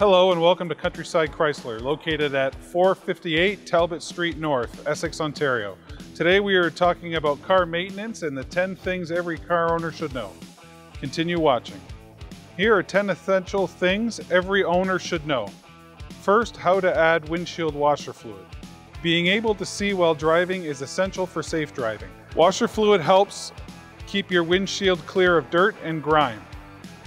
Hello and welcome to Countryside Chrysler, located at 458 Talbot Street North, Essex, Ontario. Today we are talking about car maintenance and the 10 things every car owner should know. Continue watching. Here are 10 essential things every owner should know. First, how to add windshield washer fluid. Being able to see while driving is essential for safe driving. Washer fluid helps keep your windshield clear of dirt and grime.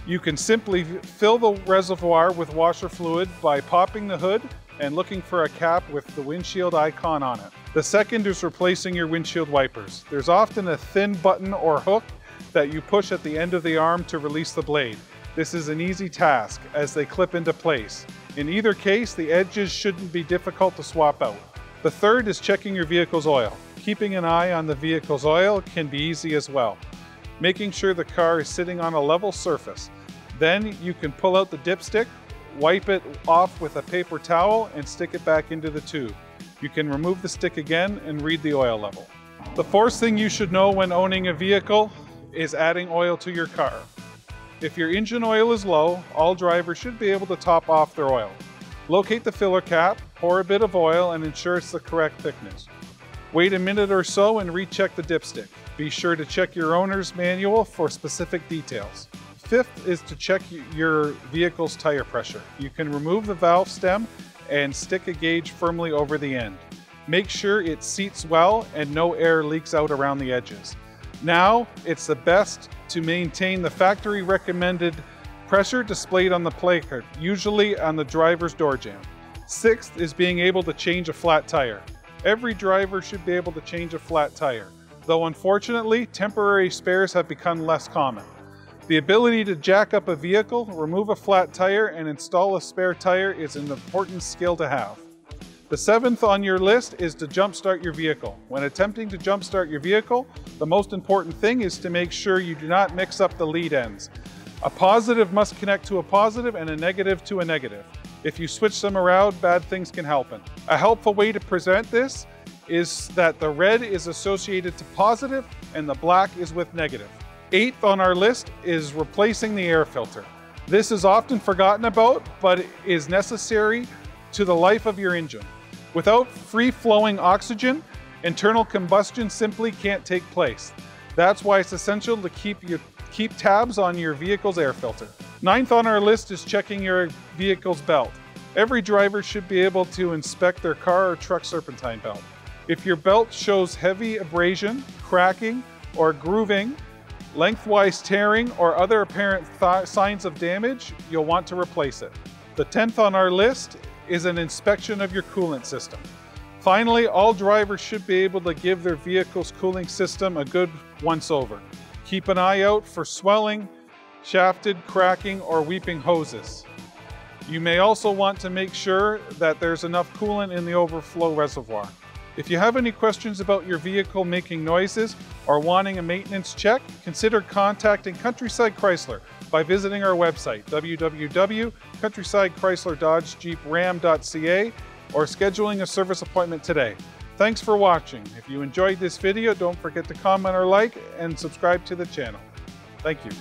You can simply fill the reservoir with washer fluid by popping the hood and looking for a cap with the windshield icon on it. The second is replacing your windshield wipers. There's often a thin button or hook that you push at the end of the arm to release the blade. This is an easy task as they clip into place. In either case, the edges shouldn't be difficult to swap out. The third is checking your vehicle's oil. Keeping an eye on the vehicle's oil can be easy as well. Making sure the car is sitting on a level surface. Then you can pull out the dipstick, wipe it off with a paper towel and stick it back into the tube. You can remove the stick again and read the oil level. The fourth thing you should know when owning a vehicle is adding oil to your car. If your engine oil is low, all drivers should be able to top off their oil. Locate the filler cap, pour a bit of oil and ensure it's the correct thickness. Wait a minute or so and recheck the dipstick. Be sure to check your owner's manual for specific details. Fifth is to check your vehicle's tire pressure. You can remove the valve stem and stick a gauge firmly over the end. Make sure it seats well and no air leaks out around the edges. Now, it's the best to maintain the factory recommended pressure displayed on the placard, usually on the driver's door jamb. Sixth is being able to change a flat tire. Every driver should be able to change a flat tire, though unfortunately, temporary spares have become less common. The ability to jack up a vehicle, remove a flat tire, and install a spare tire is an important skill to have. The seventh on your list is to jumpstart your vehicle. When attempting to jumpstart your vehicle, the most important thing is to make sure you do not mix up the lead ends. A positive must connect to a positive and a negative to a negative. If you switch them around, bad things can happen. A helpful way to present this is that the red is associated to positive and the black is with negative. Eighth on our list is replacing the air filter. This is often forgotten about, but is necessary to the life of your engine. Without free-flowing oxygen, internal combustion simply can't take place. That's why it's essential to keep tabs on your vehicle's air filter. Ninth on our list is checking your vehicle's belt. Every driver should be able to inspect their car or truck serpentine belt. If your belt shows heavy abrasion, cracking, or grooving, lengthwise tearing, or other apparent signs of damage, you'll want to replace it. The 10th on our list is an inspection of your coolant system. Finally, all drivers should be able to give their vehicle's cooling system a good once-over. Keep an eye out for swelling, shafted, cracking, or weeping hoses. You may also want to make sure that there's enough coolant in the overflow reservoir. If you have any questions about your vehicle making noises or wanting a maintenance check, consider contacting Countryside Chrysler by visiting our website, www.countrysidechrysler-dodge-jeep-ram.ca, or scheduling a service appointment today. Thanks for watching. If you enjoyed this video, don't forget to comment or like and subscribe to the channel. Thank you.